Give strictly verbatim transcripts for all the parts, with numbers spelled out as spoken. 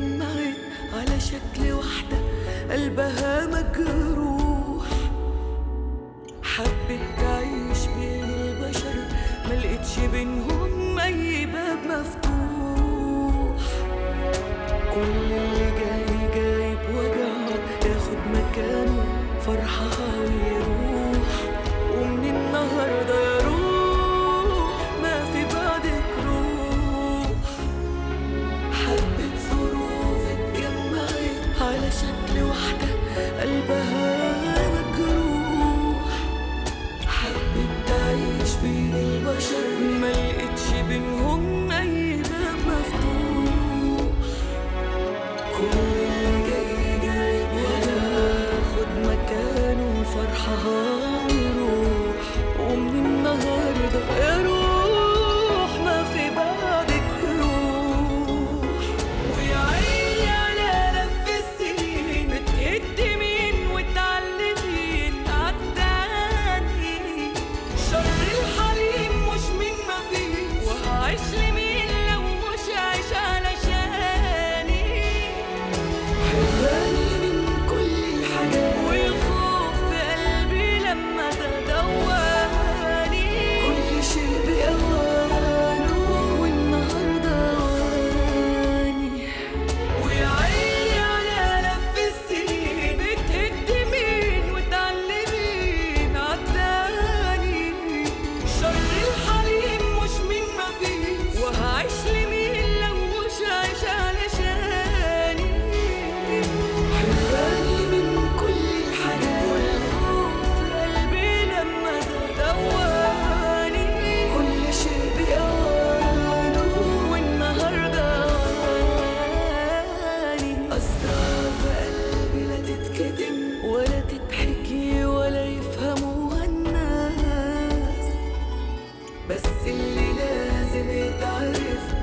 اتجمعت على شكل وحدة قلبها مجروح، حبت تعيش بين البشر ملقتش بينهم أي باب مفتوح. كل اللي جاي جاي بوجعه ياخد مكانه فرحها ويروح، ومن النهارده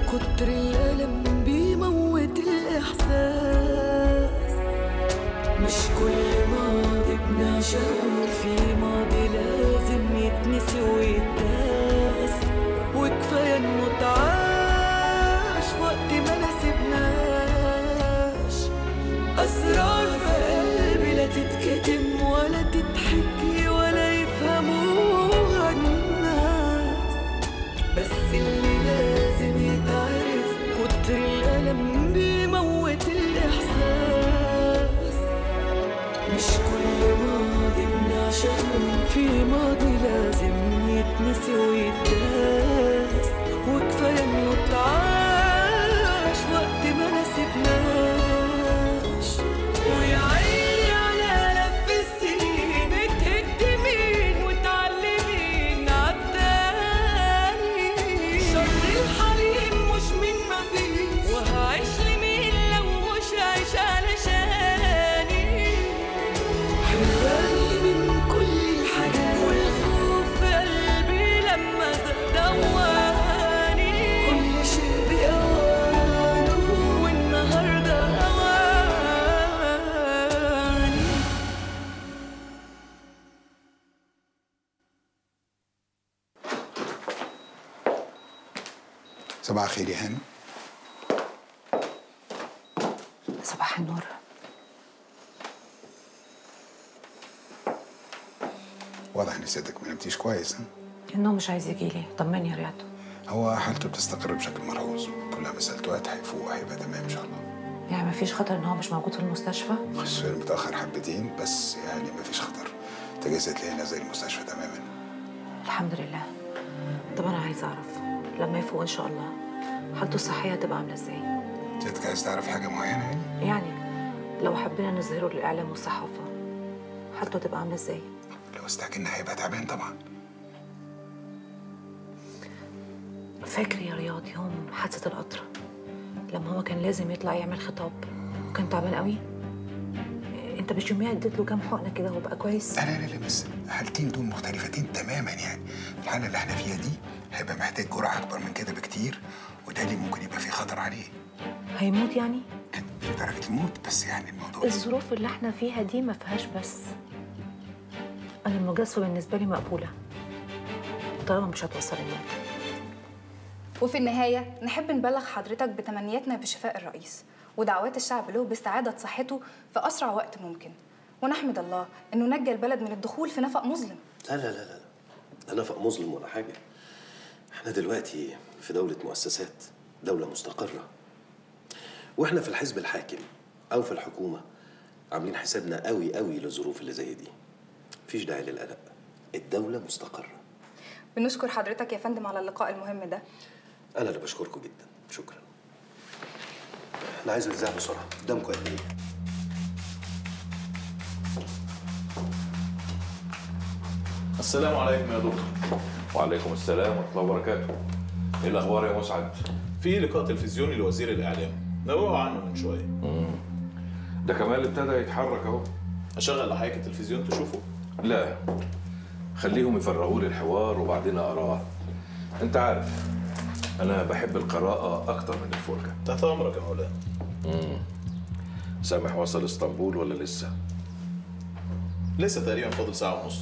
كتر الألم بيموت الإحساس. مش كل ماضي بنعشقه في ماضي لازم يتنسي ويتداس، وكفاية إنه اتعاش وقت ما نسيبناش. أسرار في قلبي لا تتكتم ولا تتحكي ولا يفهموها الناس، بس اللي لازم يتعرف كتر الألم بيموت الإحساس. مش كل ماضي بنعشقه في ماضي لازم يتنسي ويتداس، وكفاية إنه اتعاش وقت ما نسيبناش. ويعيش صباح الخير يا هانم. صباح النور. واضح ان سيادتك ما نمتيش كويس. النوم مش عايز يجي لي، طمني يا رياض. هو حالته بتستقر بشكل ملحوظ، كلها مسألة وقت هيفوق وهيبقى تمام ان شاء الله. يعني ما فيش خطر ان هو مش موجود في المستشفى؟ السؤال متأخر حبتين بس، يعني ما فيش خطر. انت جايز تلاقينا زي المستشفى تماما. الحمد لله. طب انا عايز اعرف لما يفوق ان شاء الله حالته الصحيه هتبقى عامله ازاي؟ انت عايز تعرف حاجه معينه؟ يعني لو حبينا نظهره للاعلام والصحافه حالته هتبقى عامله ازاي؟ لو استعجلنا هيبقى تعبان طبعا. فاكر يا رياض يوم حادثه القطر لما هو كان لازم يطلع يعمل خطاب وكان تعبان قوي؟ انت مش يوميها اديت له كام حقنه كده وبقى كويس؟ لا لا لا، بس الحالتين دول مختلفتين تماما. يعني الحاله اللي احنا فيها دي هيبقى محتاج جرعه اكبر من كده بكتير، وده اللي ممكن يبقى فيه خطر عليه. هيموت يعني؟ مش لدرجه الموت بس يعني الموضوع الظروف اللي احنا فيها دي ما فيهاش بس. انا المجازفه بالنسبه لي مقبوله طالما مش هتوصل الموت. وفي النهايه نحب نبلغ حضرتك بتمنياتنا بشفاء الرئيس، ودعوات الشعب له باستعادة صحته في أسرع وقت ممكن، ونحمد الله أنه نجى البلد من الدخول في نفق مظلم. لا لا لا لا، ده نفق مظلم ولا حاجة. احنا دلوقتي في دولة مؤسسات، دولة مستقرة، واحنا في الحزب الحاكم أو في الحكومة عاملين حسابنا قوي قوي للظروف اللي زي دي. مفيش داعي للقلق، الدولة مستقرة. بنشكر حضرتك يا فندم على اللقاء المهم ده. أنا اللي بشكركم جدا، شكرا. أنا عايز الزع بسرعة، قدامكم قد إيه؟ السلام عليكم يا دكتور. وعليكم السلام ورحمة الله وبركاته. إيه الأخبار يا مسعد؟ في لقاء تلفزيوني لوزير الإعلام، نوهوا عنه من شوية. امم ده كمال ابتدى يتحرك أهو. أشغل لحضرتك التلفزيون تشوفه؟ لا، خليهم يفرغوا لي الحوار وبعدين أقراه. أنت عارف أنا بحب القراءة أكتر من الفرجة. تحت أمرك يا مولانا. امم سامح وصل اسطنبول ولا لسه؟ لسه تقريبا، فاضل ساعة ونص.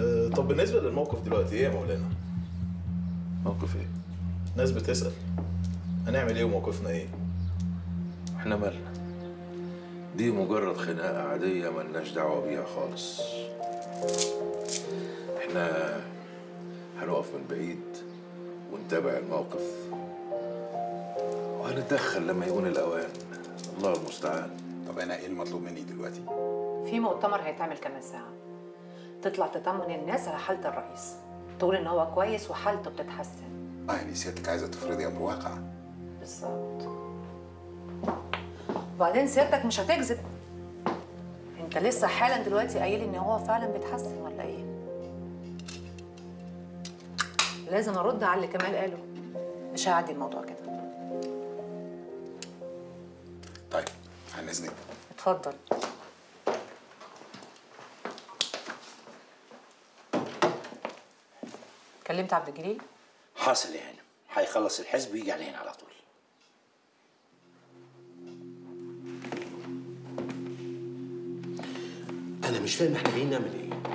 أه طب بالنسبة للموقف دلوقتي إيه يا مولانا؟ موقف إيه؟ ناس بتسأل هنعمل إيه وموقفنا إيه؟ إحنا مالنا؟ دي مجرد خناقة عادية مالناش دعوة بيها خالص. إحنا هنقف من بعيد ونتابع الموقف وهنتدخل لما يكون الأوان، الله المستعان. طب أنا إيه المطلوب مني دلوقتي؟ في مؤتمر هيتعمل كمان ساعة، تطلع تطمن الناس على حالة الرئيس، تقول إن هو كويس وحالته بتتحسن. آه يعني سيادتك عايزة تفرضي أمر واقع. بالظبط. وبعدين سيادتك مش هتكذب، أنت لسه حالا دلوقتي قايل إن هو فعلا بيتحسن ولا إيه؟ لازم ارد على اللي كمال قاله، مش هعدي الموضوع كده. طيب عن اذنك. اتفضل. كلمت عبد الجليل؟ حاصل يا هانم، هيخلص الحزب ويجي على هنا على طول. انا مش فاهم احنا جايين نعمل ايه؟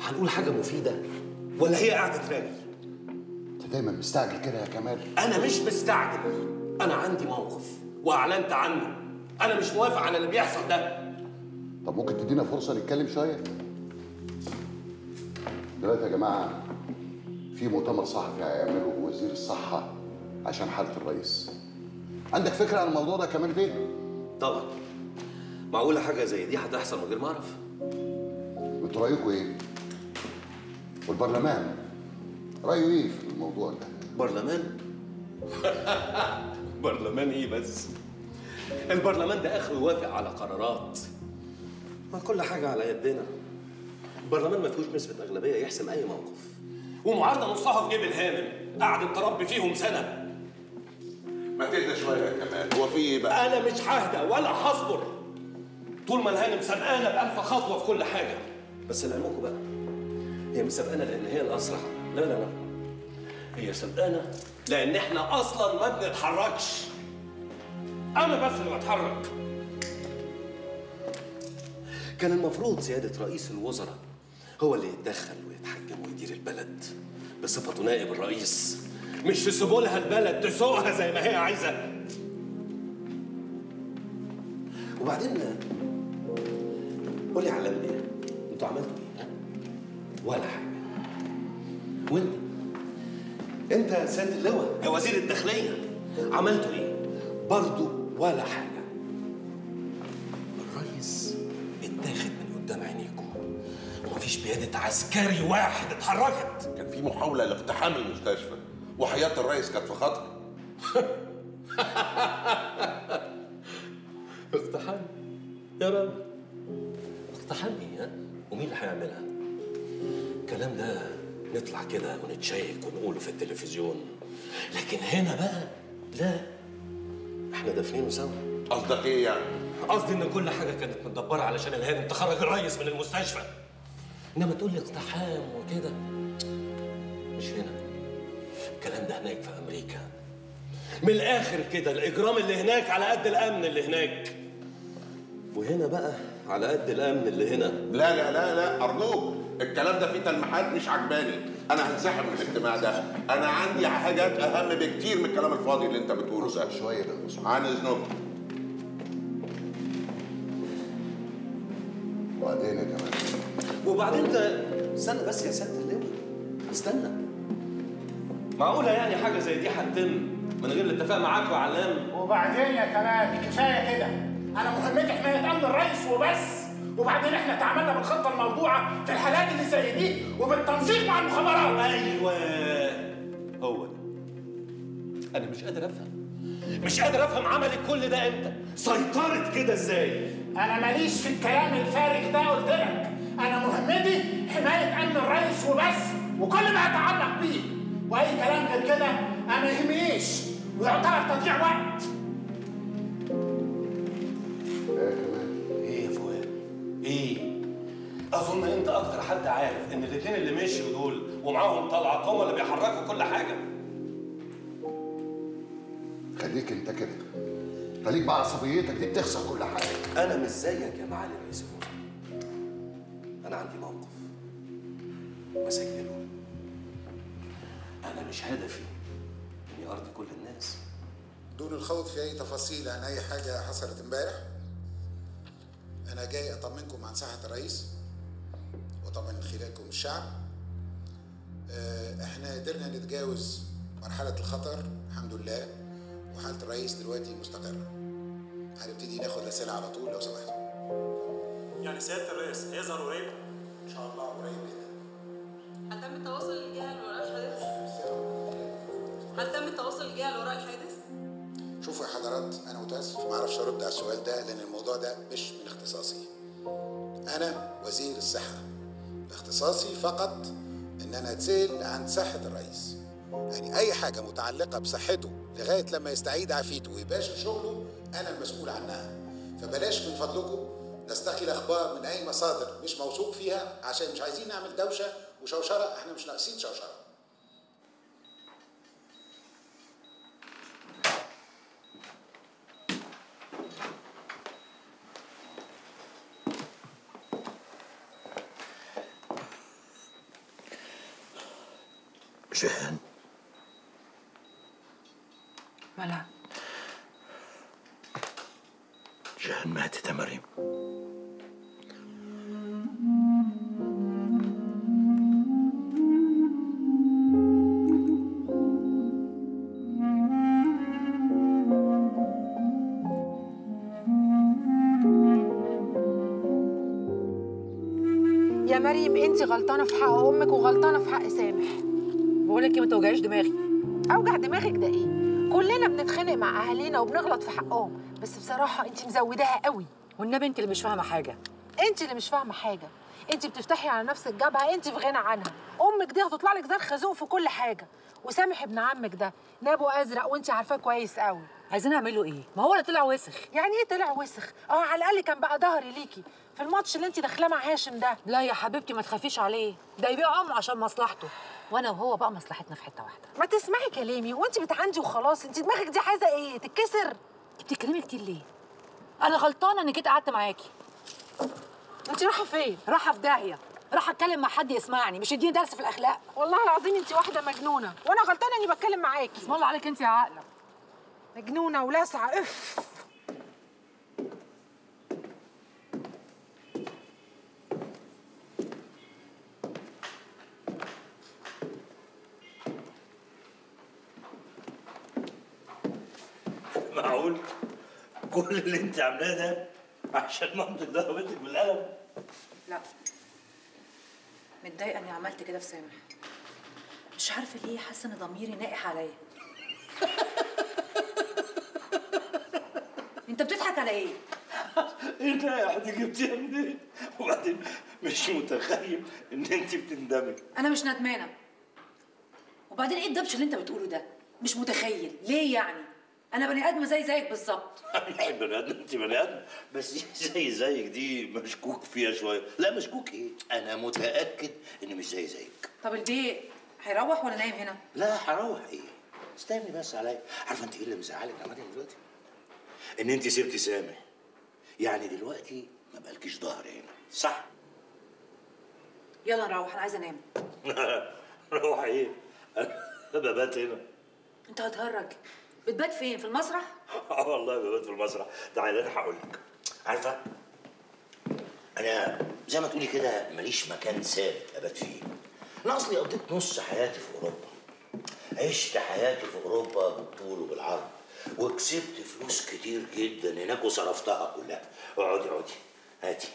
هنقول حاجه مفيده ولا هي قاعده راجل؟ دايما مستعجل كده يا كمال. انا مش مستعجل، انا عندي موقف واعلنت عنه، انا مش موافق على اللي بيحصل ده. طب ممكن تدينا فرصه نتكلم شويه دلوقتي يا جماعه؟ في مؤتمر صحفي هيعمله وزير الصحه عشان حاله الرئيس. عندك فكره عن الموضوع ده كمال بيه؟ طبعا، معقوله حاجه زي دي هتحصل من غير ما اعرف؟ انتوا رايكم ايه؟ والبرلمان رايه ايه في الموضوع ده؟ برلمان؟ برلمان ايه بس؟ البرلمان ده اخره يوافق على قرارات، ما كل حاجه على يدنا. البرلمان ما فيهوش نسبه اغلبيه يحسم اي موقف، ومعارضه نصها في جيب الهامل، قعدت تربي فيهم سنه. ما تهدى شويه يا كمال، هو في ايه بقى؟ انا مش ههدى ولا هصبر طول ما الهانم سبقانا بألف خطوه في كل حاجه. بس اللي علمكم بقى، هي مش سبقانا لان هي الاسرع، لا لا لا، هي سبقانا لان احنا اصلا ما بنتحركش. انا بس اللي بتحرك. كان المفروض سياده رئيس الوزراء هو اللي يتدخل ويتحكم ويدير البلد بصفته نائب الرئيس، مش تسيبوا لها البلد تسوقها زي ما هي عايزه. وبعدين قول لي علمنا ايه؟ انتوا عملتوا ايه؟ ولا حاجه. وانت انت يا سيد اللواء يا وزير الداخليه عملتوا ايه؟ برضه ولا حاجه. الرئيس اتاخد من قدام عينيكم، ومفيش بياده عسكري واحد اتحركت. كان في محاوله لاقتحام المستشفى وحياه الرئيس كانت في خطر. اقتحام يا رب، اقتحام ايه؟ ومين اللي هيعملها؟ الكلام ده نطلع كده ونتشيك ونقوله في التلفزيون، لكن هنا بقى لا، احنا دافنينه سوا. قصدك ايه يعني؟ قصدي ان كل حاجه كانت متدبره علشان الهانم تخرج الريس من المستشفى، انما تقول لي اقتحام وكده مش هنا. الكلام ده هناك في امريكا. من الاخر كده، الاجرام اللي هناك على قد الامن اللي هناك، وهنا بقى على قد الامن اللي هنا. لا لا لا لا، ارجوك الكلام ده فيه تلميحات مش عجباني، انا هنسحب من الاجتماع ده، انا عندي حاجات اهم بكتير من الكلام الفاضي اللي انت بتقوله ده. شويه ده عن اذنك. وبعدين يا جماعه وبعدين ده استنى بس يا سياده اللواء، استنى. معقوله يعني حاجه زي دي هتتم من غير الاتفاق معاك يا علام؟ وبعدين يا كمال كفايه كده، انا مهمتي حمايه امن الرئيس وبس. وبعدين احنا تعاملنا بالخطه الموضوعه في الحالات اللي زي دي وبالتنسيق مع المخابرات. ايوه هو ده. انا مش قادر افهم، مش قادر افهم عملك كل ده امتى؟ سيطرت كده ازاي؟ انا ماليش في الكلام الفارغ ده، قلت لك انا مهمتي حمايه امن الرئيس وبس، وكل ما اتعلق بيه واي كلام غير كده انا ما يهمنيش ويعتبر تضييع وقت. ايه؟ اظن انت اكتر حد عارف ان الاثنين اللي مشيوا دول ومعاهم طلعه هم اللي بيحركوا كل حاجه. خليك انت كده، خليك بعصبيتك دي بتخسر كل حاجه. انا مش زيك يا معالي الرئيس الوزراء، انا عندي موقف بسجله، انا مش هدفي اني ارضي كل الناس. دون الخوض في اي تفاصيل عن اي حاجه حصلت امبارح، أنا جاي أطمنكم عن صحة الرئيس وطبعا من خلالكم الشعب. إحنا قدرنا نتجاوز مرحلة الخطر الحمد لله، وحالة الرئيس دلوقتي مستقرة. هنبتدي ناخد الأسئلة على طول لو سمحتوا. يعني سيادة الرئيس هيظهر قريب؟ إن شاء الله قريب جدا. هل تم التواصل للجهة اللي وراء الحادث؟ هل تم التواصل للجهة اللي وراء الحادث؟ شوفوا يا حضرات، أنا متأسف ما أعرفش أرد على السؤال ده لأن الموضوع ده مش من اختصاصي. أنا وزير الصحة، اختصاصي فقط إن أنا أتسأل عن صحة الرئيس. يعني أي حاجة متعلقة بصحته لغاية لما يستعيد عافيته ويباشر شغله أنا المسؤول عنها. فبلاش من فضلكم نستقي الأخبار من أي مصادر مش موثوق فيها، عشان مش عايزين نعمل دوشة وشوشرة، إحنا مش ناقصين شوشرة. جهان ملا جهان ماتت يا مريم. يا مريم انت غلطانه في حق امك وغلطانه في حق سامح. بقولك ايه، ما توجعيش دماغي. اوجع دماغك ده ايه؟ كلنا بنتخانق مع اهالينا وبنغلط في حقهم، بس بصراحه انت مزوداها قوي. والنبي انت اللي مش فاهمه حاجه، انت اللي مش فاهمه حاجه، انت بتفتحي على نفسك جبهه انت في غنى عنها. امك دي هتطلع لك زي الخازوق في كل حاجه، وسامح ابن عمك ده نابو ازرق وانت عارفاه كويس قوي. عايزين اعمل له ايه؟ ما هو اللي طلع وسخ. يعني ايه طلع وسخ؟ اه على الاقل كان بقى ظهري ليكي في الماتش اللي انت داخلاه مع هاشم ده. لا يا حبيبتي ما تخافيش عليه، ده يبيع امه عشان مصلحته، وانا وهو بقى مصلحتنا في حته واحده. ما تسمعي كلامي وانت بتعندي وخلاص، انت دماغك دي عايزه ايه؟ تتكسر؟ بتتكلمي كتير ليه؟ انا غلطانه اني جيت قعدت معاكي. انت رايحه فين؟ رايحه في داهيه، راح اتكلم مع حد يسمعني مش يديني درس في الاخلاق. والله العظيم انت واحده مجنونه، وانا غلطانه اني بتكلم معاكي. بسم الله عليك انت يا عاقله، مجنونه ولاسعه. اف معقول كل اللي انت عاملاه ده عشان مامتك ضربتك بالقلم؟ لا، متضايقه اني عملت كده في سامح، مش عارفه ليه، حاسه ان ضميري ناقح عليا. انت بتضحك على ايه؟ ايه نايح دي جبتيها منين؟ وبعدين مش متخيل ان انت بتندمي. انا مش ندمانه. وبعدين ايه الدبش اللي انت بتقوله ده؟ مش متخيل ليه يعني؟ انا بني ادم زي زيك بالظبط. انا بني ادم، انت بني ادم، بس زي زيك دي مشكوك فيها شويه. لا مشكوك ايه، انا متاكد ان مش زي زيك. طب البيت هيروح ولا نايم هنا؟ لا هروح. ايه استني بس عليا. عارفه انت ايه اللي مزعلك يا مريم دلوقتي؟ ان انت سبتي سامح، يعني دلوقتي ما بقالكيش ظهر هنا صح؟ يلا نروح، انا عايزه انام. روح ايه؟ انا ببات هنا. انت هتهرج؟ بتبات فين؟ في المسرح؟ اه والله ببات في المسرح. تعالى انا هقول لك. عارفه؟ انا زي ما تقولي كده ماليش مكان ثابت ابات فيه. انا اصلي قضيت نص حياتي في اوروبا. عشت حياتي في اوروبا بالطول وبالعرض، وكسبت فلوس كتير جدا هناك وصرفتها كلها. اقعدي اقعدي هاتي.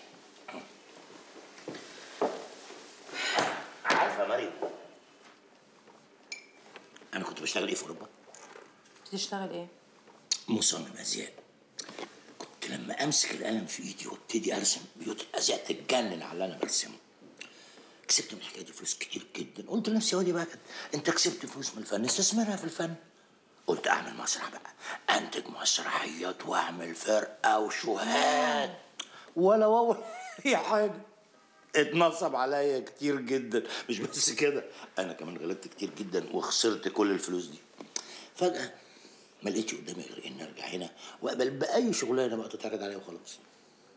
عارفه يا مريم انا كنت بشتغل ايه في اوروبا؟ بتشتغل ايه؟ مصمم ازياء. كنت لما امسك القلم في ايدي وابتدي ارسم بيوت الازياء تتجنن على اللي انا برسمه. كسبت من الحكايه دي فلوس كتير جدا. قلت لنفسي يا وادي بقى كده، انت كسبت فلوس من الفن استثمرها في الفن. قلت اعمل مسرح بقى، انتج مسرحيات واعمل فرقه وشهاد. ولا واو اي حاجه. اتنصب عليا كتير جدا. مش بس كده، انا كمان غلطت كتير جدا وخسرت كل الفلوس دي. فجاه ما لقيتش قدامي غير اني ارجع هنا واقبل باي شغلانه بقى تتعرض عليا وخلاص.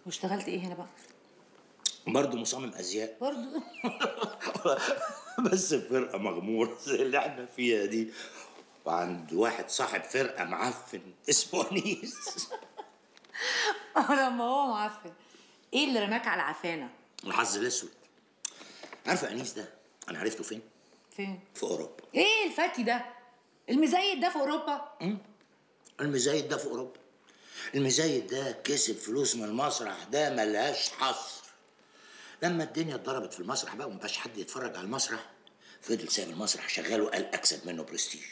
واشتغلت ايه هنا بقى؟ برضه مصمم ازياء. برضه؟ بس فرقه مغموره زي اللي احنا فيها دي، وعند واحد صاحب فرقه معفن اسمه انيس. لما هو معفن ايه اللي رماك على العفانه؟ الحظ الاسود. عارفه انيس ده انا عرفته فين؟ فين؟ في اوروبا. ايه الفتي ده؟ المزيد ده في اوروبا؟ امم المزيد ده في اوروبا. المزيد ده كسب فلوس من المسرح ده ملهاش حصر. لما الدنيا اتضربت في المسرح بقى ومبقاش حد يتفرج على المسرح، فضل سايب المسرح شغال وقال اكسب منه برستيج.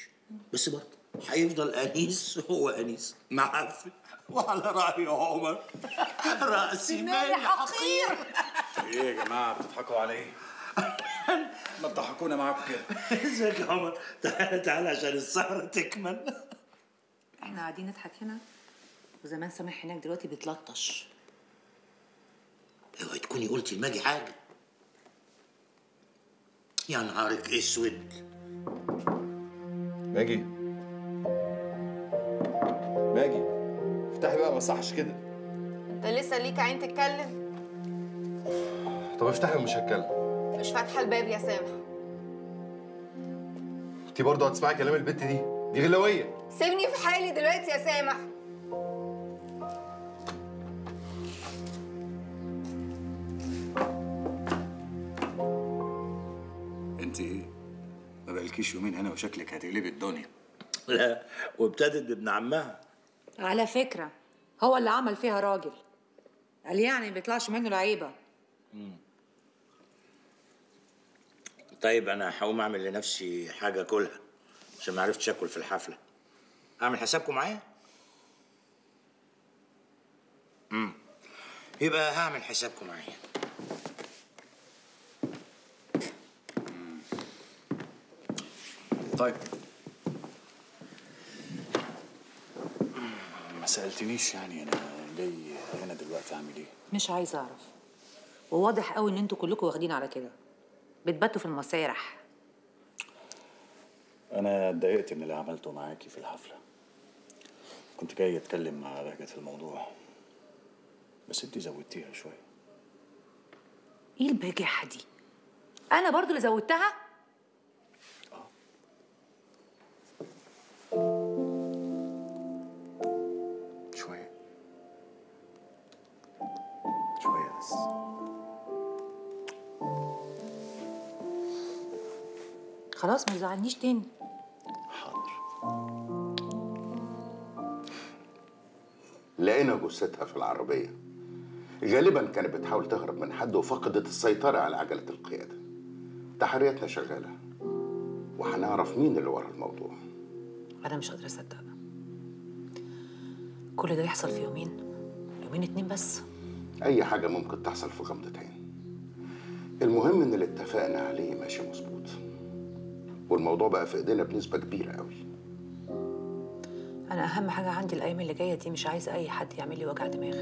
بس برضه هيفضل انيس هو انيس معفن، وعلى راي عمر راسي مال حقير. ايه يا جماعه بتضحكوا على ايه؟ ما تضحكونا معاكم كده. ازيك يا عمر؟ تعالى تعالى عشان السهره تكمل. احنا قاعدين نضحك هنا وزمان سامح هناك دلوقتي بيتلطش. اوعي تكوني قلتي لماجي حاجه. يا نهارك اسود. ماجي ماجي افتحي بقى، ما صحش كده. انت لسه ليك عين تتكلم؟ طب افتحي ومش هتكلم. مش فاتحه الباب يا سامح. انت برضه هتسمعي كلام البت دي؟ دي غلاويه. سيبني في حالي دلوقتي يا سامح. انت ايه؟ ما بقالكيش يومين هنا وشكلك هتقلبي الدنيا. لا وابتدت بابن عمها. على فكره هو اللي عمل فيها راجل. قال يعني ما بيطلعش منه لعيبه. امم طيب انا هقوم اعمل لنفسي حاجه اكلها عشان ما عرفتش اكل في الحفله. اعمل حسابكم معايا؟ امم يبقى هعمل حسابكم معايا. طيب ما سألتنيش يعني انا جاي هنا دلوقتي اعمل ايه؟ مش عايز اعرف. وواضح قوي ان انتوا كلكم واخدين على كده، بتباتوا في المسارح. انا اتضايقت من اللي عملته معاكي في الحفله. كنت جاي اتكلم مع بهجه في الموضوع، بس انت زودتيها شويه. ايه البجاحه دي؟ انا برضو اللي زودتها؟ خلاص ما تزعلنيش تاني. حاضر. لقينا جثتها في العربية. غالبا كانت بتحاول تهرب من حد وفقدت السيطرة على عجلة القيادة. تحرياتنا شغالة وهنعرف مين اللي ورا الموضوع. أنا مش قادرة أصدق كل ده يحصل في يومين. يومين اتنين بس. أي حاجة ممكن تحصل في غمضتين. المهم إن اللي اتفقنا عليه ماشي مظبوط. والموضوع بقى في ايدينا بنسبه كبيره قوي. انا اهم حاجه عندي الايام اللي جايه دي مش عايزه اي حد يعمل لي وجع دماغ.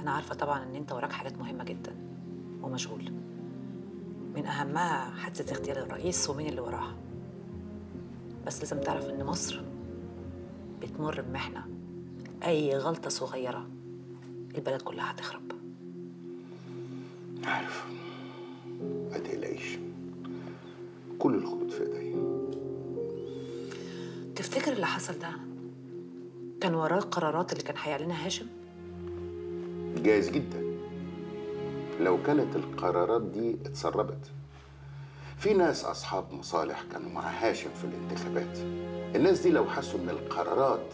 انا عارفه طبعا ان انت وراك حاجات مهمه جدا ومشغول، من اهمها حادثه اغتيال الرئيس ومين اللي وراها. بس لازم تعرف ان مصر بتمر بمحنه، اي غلطه صغيره البلد كلها هتخرب. عارف. الجيش. كل الخطوط في ايديا. تفتكر اللي حصل ده كان وراه القرارات اللي كان هيعلنها هاشم؟ جايز جدا لو كانت القرارات دي اتسربت. في ناس اصحاب مصالح كانوا مع هاشم في الانتخابات، الناس دي لو حسوا ان القرارات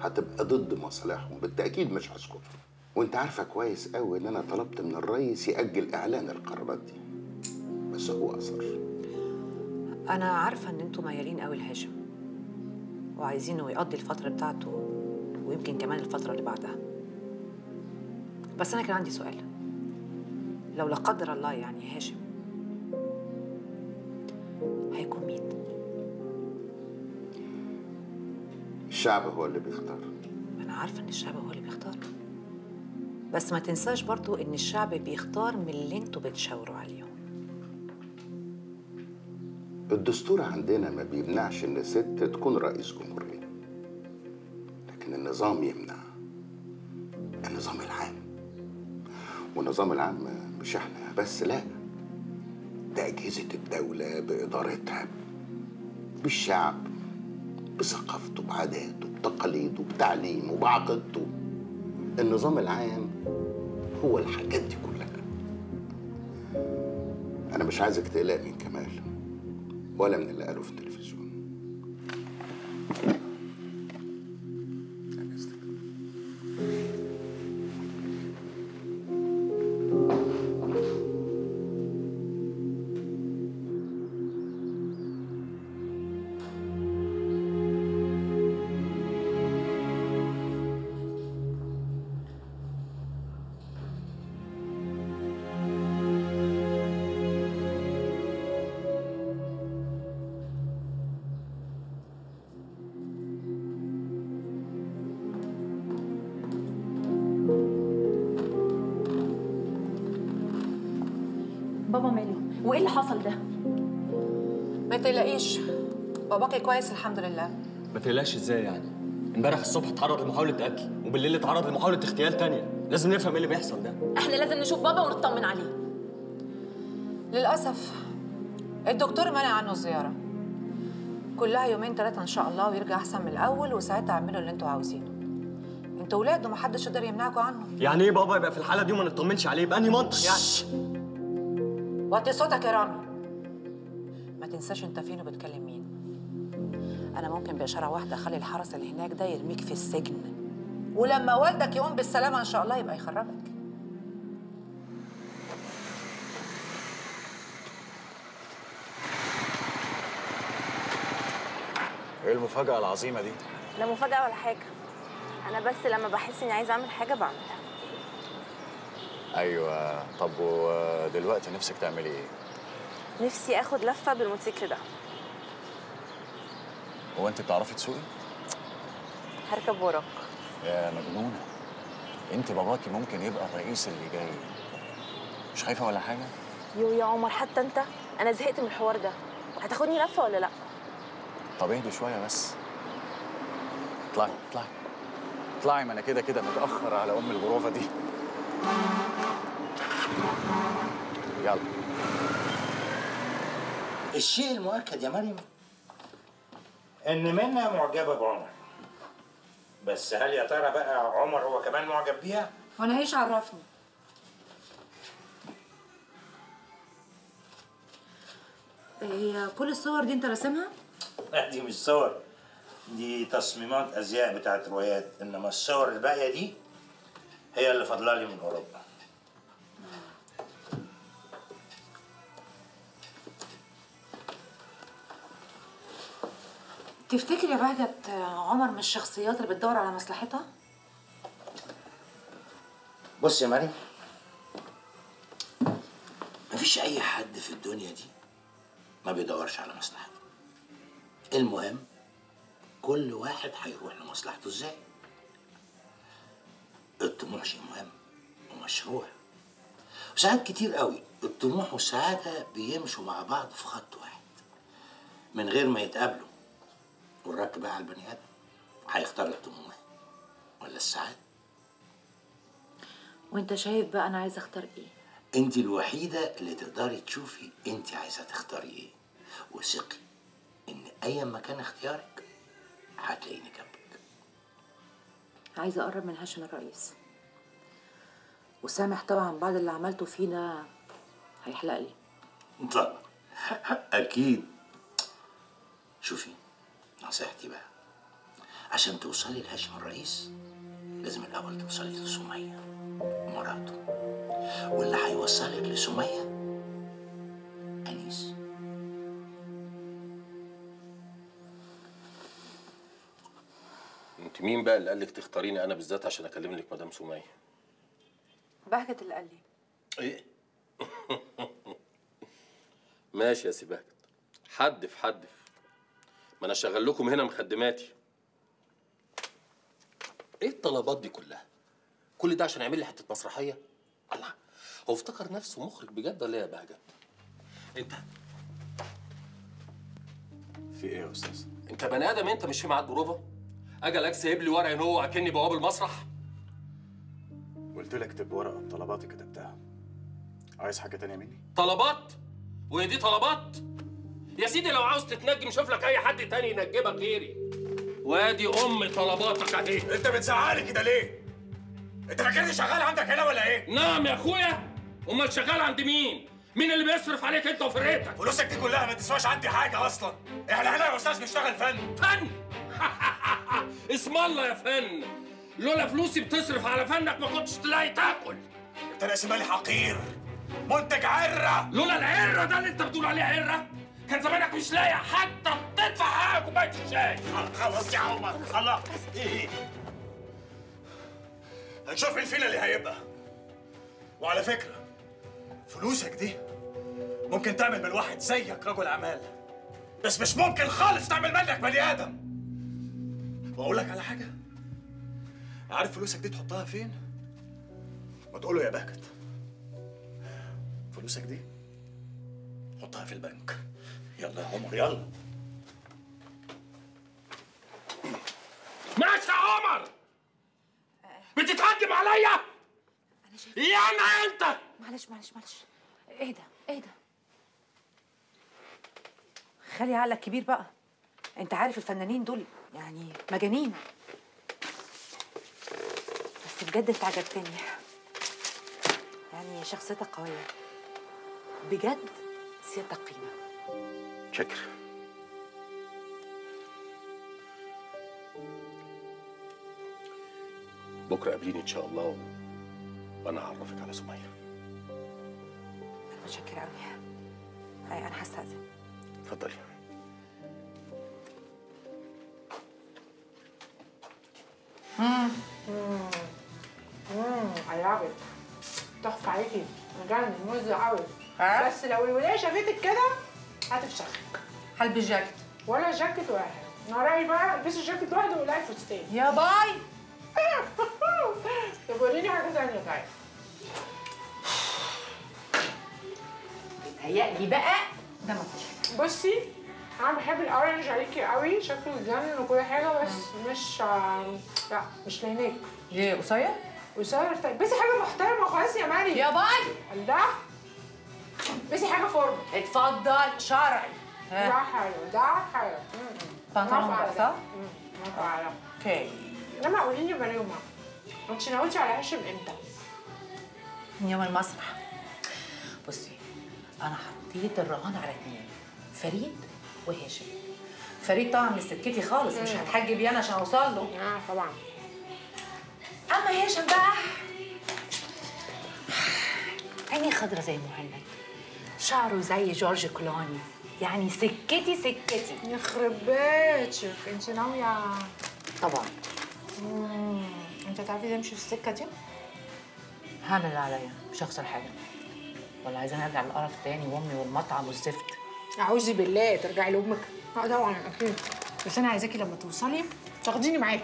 هتبقى ضد مصالحهم بالتاكيد مش هيسكتوا. وانت عارفه كويس قوي ان انا طلبت من الرئيس ياجل اعلان القرارات دي، بس هو اصر. انا عارفه ان انتوا ميالين قوي لهاشم وعايزينه يقضي الفتره بتاعته ويمكن كمان الفتره اللي بعدها، بس انا كان عندي سؤال. لو لا قدر الله يعني هاشم هيكون مين؟ الشعب هو اللي بيختار. أنا عارفة إن الشعب هو اللي بيختار، بس ما تنساش برضو إن الشعب بيختار من اللي أنتوا بتشاوروا عليهم. الدستور عندنا ما بيمنعش إن ست تكون رئيس جمهورية، لكن النظام يمنع. النظام العام، والنظام العام مش إحنا بس، لأ، ده أجهزة الدولة بإدارتها، بالشعب، بثقافته، بعاداته، بتقاليده، بتعليمه، بعقيدته. النظام العام هو الحاجات دي كلها. أنا مش عايزك تقلق من كمال ولا من اللي قاله في التلفزيون. بابا ماله؟ وايه اللي حصل ده؟ ما تقلقيش، باباكي كويس الحمد لله. ما تقلقش ازاي يعني؟ امبارح الصبح اتعرض لمحاولة قتل وبالليل اتعرض لمحاولة اغتيال تانية، لازم نفهم ايه اللي بيحصل ده. احنا لازم نشوف بابا ونطمن عليه. للأسف الدكتور منع عنه الزيارة. كلها يومين ثلاثة إن شاء الله ويرجع أحسن من الأول، وساعتها اعملوا اللي أنتوا عاوزينه. أنتوا ولاده محدش يقدر يمنعكم عنه. يعني إيه بابا يبقى في الحالة دي وما نطمنش عليه؟ بأنهي منطق يعني؟ وطي صوتك يا رنا. ما تنساش انت فين وبتكلم مين. انا ممكن باشاره واحده اخلي الحرس اللي هناك ده يرميك في السجن، ولما والدك يقوم بالسلامه ان شاء الله يبقى يخرجك. ايه المفاجاه العظيمه دي؟ لا مفاجاه ولا حاجه، انا بس لما بحس اني عايزه اعمل حاجه بعملها. ايوه، طب ودلوقتي نفسك تعملي ايه؟ نفسي اخد لفه بالموتوسيكل ده. هو انت بتعرفي تسوقي؟ هركب وراك. يا مجنونه، انت باباكي ممكن يبقى الرئيس اللي جاي. مش خايفه ولا حاجه؟ يو يا عمر حتى انت، انا زهقت من الحوار ده. هتاخدني لفه ولا لا؟ طب اهدي شويه بس. اطلعي اطلعي اطلعي، ما انا كده كده متاخر على ام الغرافه دي. يلا. الشيء المؤكد يا مريم ان منى معجبه بعمر، بس هل يا ترى بقى عمر هو كمان معجب بيها؟ وانا ايش عرفني؟ هي كل الصور دي انت راسمها؟ لا دي مش صور، دي تصميمات ازياء بتاعت روايات، انما الصور الباقيه دي هي اللي فاضله لي من اوروبا. تفتكر يا بهجت عمر من الشخصيات اللي بتدور على مصلحتها؟ بص يا مريم، مفيش أي حد في الدنيا دي ما بيدورش على مصلحته. المهم كل واحد هيروح لمصلحته ازاي؟ الطموح شيء مهم ومشروع، وساعات كتير قوي الطموح والسعادة بيمشوا مع بعض في خط واحد من غير ما يتقابلوا. والرك بقى على البني ادم، هيختار الطموح ولا السعاده؟ وانت شايف بقى انا عايزه اختار ايه؟ انت الوحيدة اللي تقدري تشوفي انت عايزة تختاري ايه، وثقي ان اي ما كان اختيارك هتلاقيني جنبك. عايزة اقرب من هاشم الرئيس، وسامح طبعا بعد اللي عملته فينا هيحلق لي. طبعا اكيد. شوفي نصيحتي بقى، عشان توصلي لهاشم الرئيس لازم الاول توصلي لسمية مراته، واللي هيوصلك لسمية أنيس. انت مين بقى اللي قال لك تختاريني انا بالذات عشان اكلم لك مدام سمية؟ بهجت اللي قال لي. ايه؟ ماشي يا سي بهجت، حدف حدف، ما انا شغال لكم هنا مخدماتي. ايه الطلبات دي كلها؟ كل ده عشان يعمل لي حته مسرحيه؟ الله، هو افتكر نفسه مخرج بجد ولا ايه يا بهجت؟ انت في ايه يا استاذ؟ انت بني ادم، انت مش في ميعاد بروفه؟ اجي الاقيك سايب لي ورق ان هو اكني بواب المسرح. قلت لك اكتب ورقه بطلباتي، كتبتها. عايز حاجه تانيه مني؟ طلبات؟ وهي دي طلبات؟ يا سيدي لو عاوز تتنجم شوف لك اي حد تاني ينجمك غيري، وادي ام طلباتك اهي. انت بتزعلي كده ليه؟ انت فاكرني شغال عندك هنا ولا ايه؟ نعم يا اخويا، امال شغال عند مين؟ مين اللي بيصرف عليك انت وفرقتك؟ فلوسك دي كلها ما تسواش عندي حاجه اصلا. احنا هنا يا استاذ بنشتغل فن. فن؟ اسم الله يا فن، لولا فلوسي بتصرف على فنك ما كنتش تلاقي تاكل. انت انا اسمالي حقير، منتج عره. لولا العره ده اللي انت بتقول عليه عره كان زمانك مش لاقي حتى تدفع حقك كوبايه الشاي. خلاص يا عمر خلاص. ايه هنشوف الفيلة اللي هيبقى. وعلى فكره فلوسك دي ممكن تعمل من واحد زيك رجل اعمال، بس مش ممكن خالص تعمل منك بني ادم. واقول لك على حاجه، عارف فلوسك دي تحطها فين؟ ما تقوله يا بهجت، فلوسك دي حطها في البنك. يلا يا عمر يلا. ماشي يا عمر. بتتهجم عليا؟ انا شايف يا انا انت. معلش معلش معلش، ايه ده ايه ده؟ خلي عقلك كبير بقى، انت عارف الفنانين دول يعني مجانين. بس بجد انت عجبتني، يعني شخصيتك قويه بجد، سيادتك قيمه. شكرا. بكره قابليني ان شاء الله و... وانا هعرفك على سمية. انا متشكره قوي، هاي انا هستأذن. اتفضلي. امم امم عجبت، تحفه عليكي، مجنن موزه قوي. بس لو الولايه شافتك كده هتفشخك. هلبس جاكيت ولا جاكيت واحد؟ انا رايي بقى البسي الجاكيت واحد وقلعي فستان يا باي. طب وريني حاجه ثانيه. طيب بيتهيألي بقى ده مفيش. بصي انا بحب الاورنج عليكي قوي، شكله مجنن وكل حاجه، بس مش لا مش لهناك. ليه قصير؟ قصير. طيب بس حاجه محترمه خالص يا مريم يا باي. الله بسي حاجه فورمه. اتفضل شرعي. ها ده حلو ده حلو. بنطلون بقى صح؟ امم على اوكي. لما قولي لي مريومه ما انتش ناويتي على هاشم امتى؟ من يوم المسرح. بصي انا حطيت الرهان على اثنين، فريد وهاشم. فريد طبعا من سكتي خالص، مم. مش هتحجب بيه انا عشان اوصل له. اه طبعا. اما هاشم بقى عيني خضرة زي مهند، شعره زي جورج كلوني، يعني سكتي سكتي. يخرب بيتك، انت ناويه؟ طبعا. اممم انت تعرفي تمشي في السكه دي؟ هعمل اللي عليا، مش هخسر حاجه. ولا عايزاني ارجع للقرف تاني وامي والمطعم والزفت؟ اعوذي بالله ترجعي لامك؟ اه طبعا اكيد، بس انا عايزاكي لما توصلي تاخديني معاكي.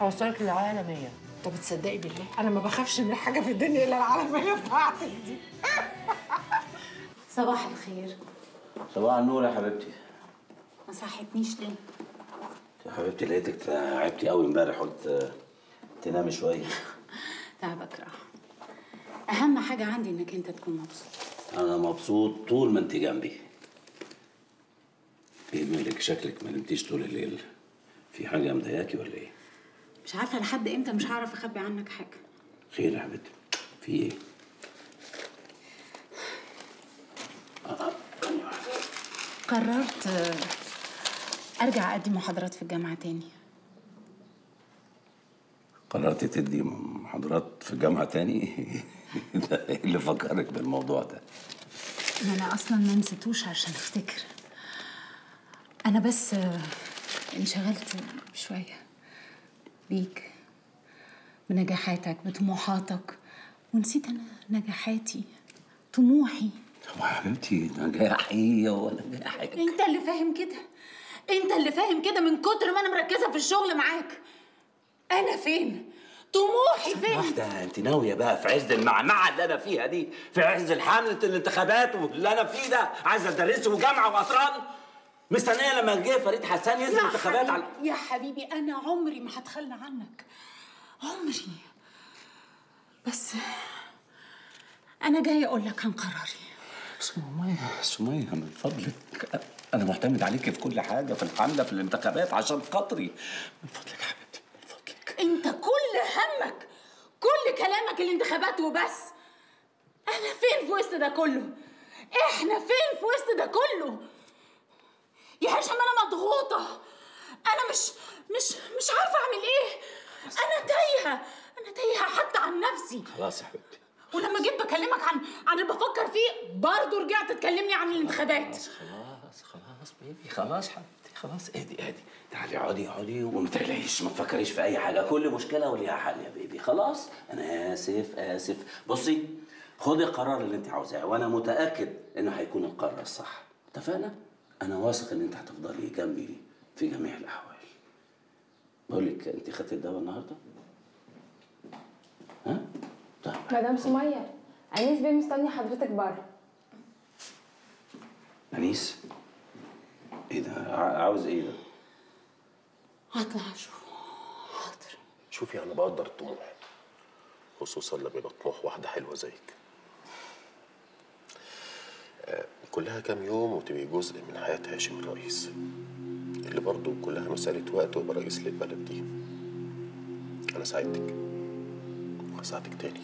هوصلك للعالميه. طب تصدقي بالله انا ما بخافش من حاجه في الدنيا الا العالميه بتاعتك دي. صباح الخير. صباح النور يا حبيبتي. ما صحتنيش ليه؟ يا حبيبتي لقيتك تعبتي قوي امبارح، قلت تنامي شويه. تعبك راحه. اهم حاجه عندي انك انت تكون مبسوط. انا مبسوط طول ما انت جنبي. ايه مالك شكلك ما نمتيش طول الليل؟ في حاجه مضايقاكي ولا ايه؟ مش عارفه لحد امتى مش هعرف اخبي عنك حاجه. خير يا حبيبتي، في ايه؟ قررت ارجع ادي محاضرات في الجامعه تاني. قررت تدي محاضرات في الجامعه تاني؟ ده ايه اللي فكرك بالموضوع ده؟ ما انا اصلا ما نسيتوش عشان افتكر. انا بس انشغلت شويه بيك، بنجاحاتك، بطموحاتك، ونسيت انا نجاحاتي، طموحي. طب يا حبيبتي نجاحي ولا نجاحك؟ انت اللي فاهم كده، انت اللي فاهم كده من كتر ما انا مركزه في الشغل معاك. انا فين؟ طموحي فين؟ واحده انت ناويه بقى في عز المعمعه اللي انا فيها دي، في عز حمله الانتخابات واللي انا فيه ده، عايزه ادرس وجامعه واسران، مستنيه لما جه فريد حسان ينزل انتخابات على. يا حبيبي انا عمري ما هتخلى عنك، عمري. بس انا جايه اقول لك عن قراري. سمية سمية من فضلك، أنا معتمد عليكي في كل حاجة، في الحملة، في الانتخابات، عشان خاطري. من فضلك يا حبيبتي، من فضلك. أنت كل همك، كل كلامك الانتخابات وبس. أنا فين في وسط ده كله؟ إحنا فين في وسط ده كله؟ يا هشام أنا مضغوطة، أنا مش مش مش عارفة أعمل إيه، أنا تايهة، أنا تايهة حتى عن نفسي. خلاص يا حبيبتي. ولما جيت بكلمك عن عن اللي بفكر فيه برضه رجعت تكلمني عن الانتخابات. خلاص خلاص خلاص بيبي، خلاص حبيبتي، خلاص اهدي اهدي، تعالي اقعدي اقعدي وما تقلقيش، ما تفكريش في اي حاجه، كل مشكله وليها حل يا بيبي. خلاص انا اسف اسف. بصي خدي القرار اللي انت عاوزاه وانا متاكد انه هيكون القرار الصح، اتفقنا؟ انا واثق ان انت هتفضلي جنبي في جميع الاحوال. بقول لك انت خدتي الدواء النهارده؟ ها؟ مدام سمية، أنيس بيه مستني حضرتك بره. أنيس؟ إيه ده؟ عاوز إيه ده؟ هطلع أشوفه. حاضر. شوفي أنا بقدر الطموح، خصوصا لما يبقى طموح واحدة حلوة زيك. آه كلها كام يوم وتبقي جزء من حياة هاشم الرئيس، اللي برضه كلها مسألة وقت ويبقى رئيس للبلد دي. أنا ساعدتك وهساعدك تاني،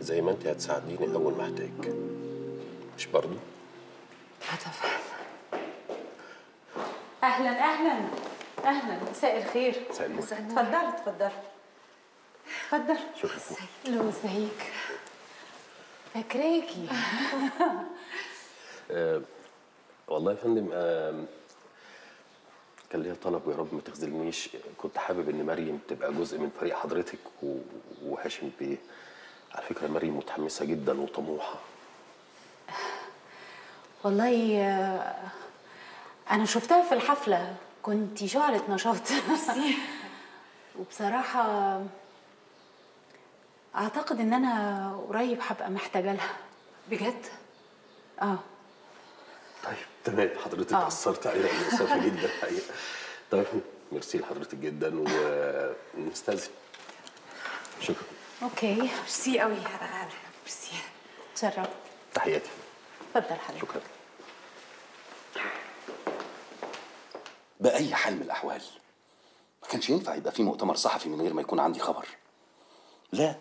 زي ما انت هتساعديني اول ما احتاج، مش برضه؟ هتفهم. اهلا اهلا اهلا، مساء الخير. مساء النور. اتفضل اتفضل اتفضل. شكرا. لو ازيك؟ فاكراكي. أه والله يا فندم، أه كان ليا طلب ويا رب ما تخذلنيش، كنت حابب ان مريم تبقى جزء من فريق حضرتك و... وهاشم بيه. على فكره مريم متحمسه جدا وطموحه. والله انا شفتها في الحفله، كنت شعله نشاط. وبصراحه اعتقد ان انا قريب هبقى محتاجه لها بجد. اه طيب تمام. حضرتك قصرت علينا انصافي جدا الحقيقه. طيب ميرسي لحضرتك جدا ونستاذن. شكرا. اوكي ميرسي قوي. ميرسي، اتشرفت. تحياتي. اتفضل حضرتك. شكرا. بأي حال من الأحوال ما كانش ينفع يبقى في مؤتمر صحفي من غير ما يكون عندي خبر. لا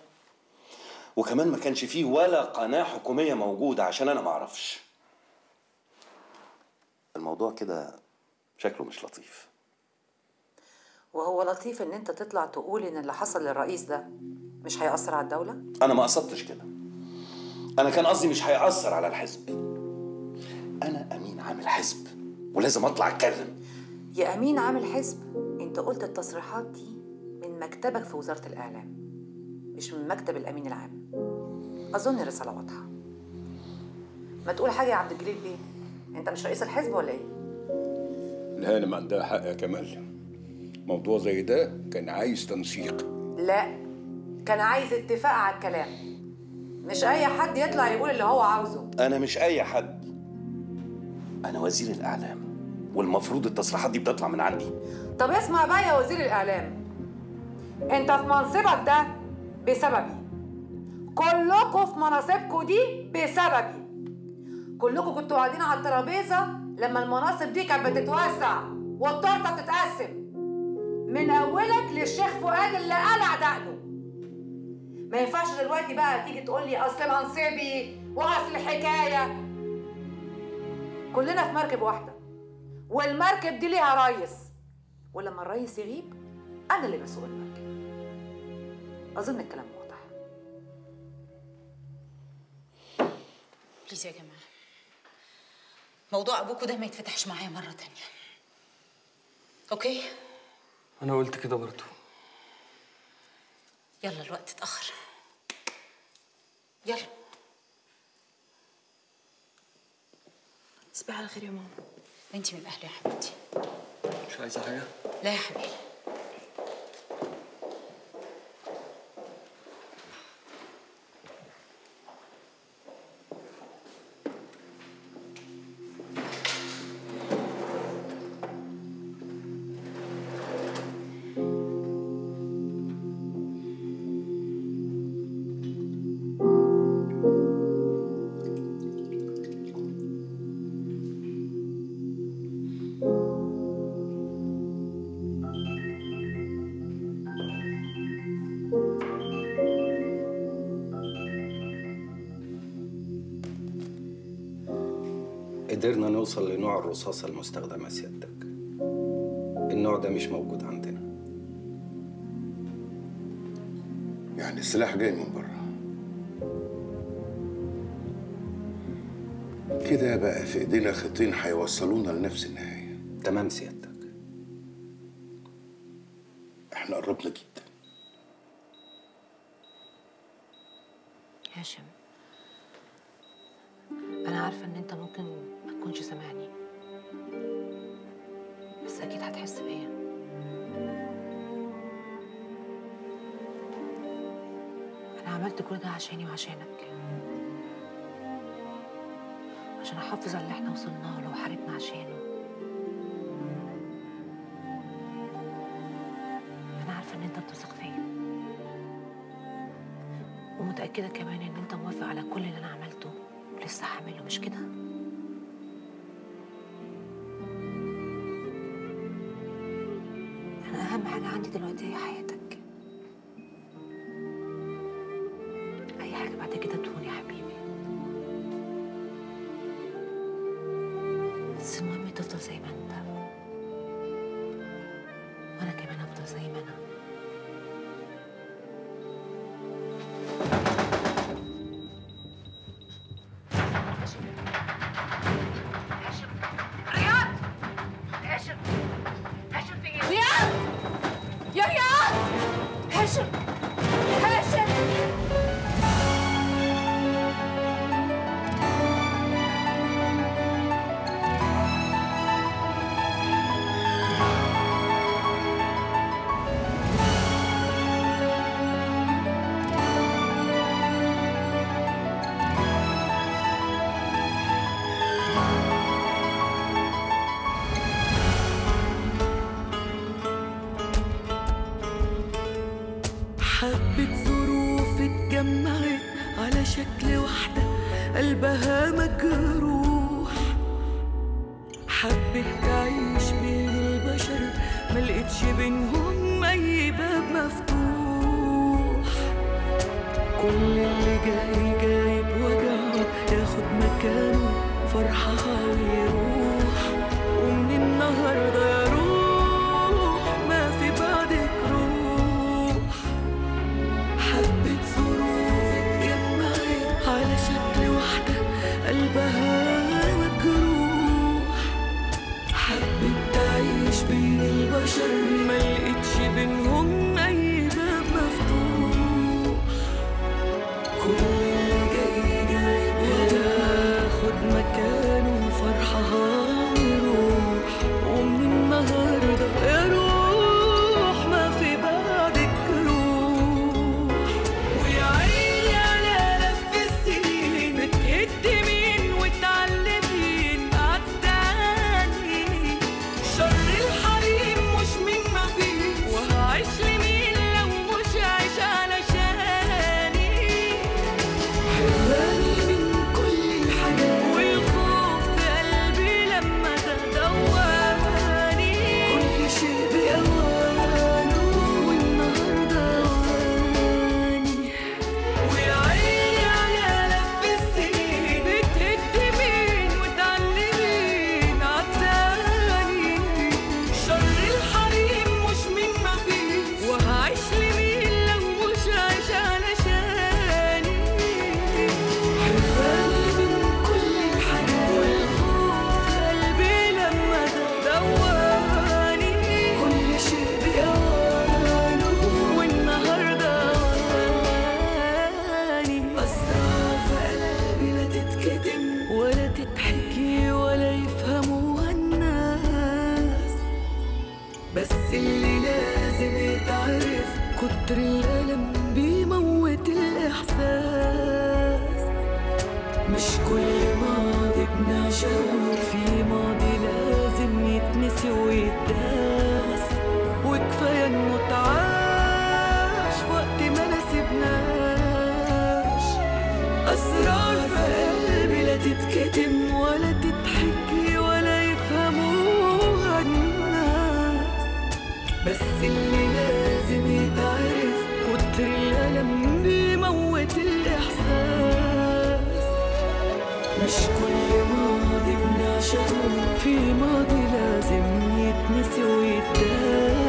وكمان ما كانش فيه ولا قناة حكومية موجودة عشان أنا ما أعرفش. الموضوع كده شكله مش لطيف. وهو لطيف ان انت تطلع تقول ان اللي حصل للرئيس ده مش هيأثر على الدولة؟ انا ما قصدتش كده، انا كان قصدي مش هيأثر على الحزب. انا امين عامل حزب ولازم اطلع اتكلم. يا امين عامل حزب، انت قلت التصريحات دي من مكتبك في وزارة الاعلام مش من مكتب الامين العام. اظن الرسالة واضحة. ما تقول حاجة يا عبد الجليل بيه، انت مش رئيس الحزب ولا ايه؟ لا انا ما عندها حق يا كمال، موضوع زي ده كان عايز تنسيق. لا كان عايز اتفاق على الكلام، مش اي حد يطلع يقول اللي هو عاوزه. انا مش اي حد، انا وزير الاعلام والمفروض التصريحات دي بتطلع من عندي. طب اسمع بقى يا وزير الاعلام، انت في منصبك ده بسببي، كلكم في مناصبكم دي بسببي. كلكم كنتوا قاعدين على الترابيزه لما المناصب دي كانت بتتوسع والتورته بتتقسم، من اولك للشيخ فؤاد اللي قلع دقنه. ما ينفعش دلوقتي بقى تيجي تقول لي اصل منصبي واصل حكايه. كلنا في مركب واحده والمركب دي ليها ريس، ولما الريس يغيب انا اللي بسوق المركب. اظن الكلام واضح. بليز يا جماعه، موضوع ابوكوا ده ما يتفتحش معايا مره تانيه. اوكي؟ انا قلت كده برضه. يلا الوقت اتاخر، يلا. تصبحي على خير يا ماما. وانتي من اهلي يا حبيبتي. مش عايزه حاجه؟ لا يا حبيبي. قدرنا نوصل لنوع الرصاصة المستخدمة سيادتك. النوع ده مش موجود عندنا. يعني السلاح جاي من بره. كده بقى في ايدينا خطين هيوصلونا لنفس النهاية. تمام سيادتك. احنا قربنا جدا. هاشم، أنا عارفة إن أنت ممكن متكونش سامعني، بس أكيد هتحس بيا. أنا عملت كل ده عشاني وعشانك، عشان أحافظ على اللي إحنا وصلنا له وحاربنا عشانه. أنا عارفة إن أنت بتثق فيا، ومتأكدة كمان إن أنت موافق على كل اللي أنا عملته ولسه هعمله، مش كده؟ أنا أهم حاجة عندي دلوقتي هي حياتك. أي حاجة بعد كده تهون يا حبيبي، بس المهم تفضل زي ما أنت، وأنا كمان أفضل زي ما أنا. قلبها مجروح، حبت تعيش بين البشر، ملقتش بينهم أي باب مفتوح. كل اللي جاي جاي بوجعه، ياخد مكانه فرحها ويروح. ومن النهارده روح، ما في بعدك روح. حبت ظروف اتجمعت على شكل قلبها مجروح، حبت تعيش بين البشر، ملقتش بينهم أي باب مفتوح. كل اللي جاي جاي بياخد مكانه فرحها ويروح. ومن مش كل ماضي بنشوف، في ماضي لازم يتنسي ويتداس، وكفاية انه اتعاش وقت ما نسيبناش. اسرار في قلبي لا تتكتم ولا تتحكي ولا يفهموها الناس، بس اللي لازم يتعرف كتر الألم بيموت الإحساس. مش كل ماضي بنعشقه، في ماضي لازم يتنسي ويتداس.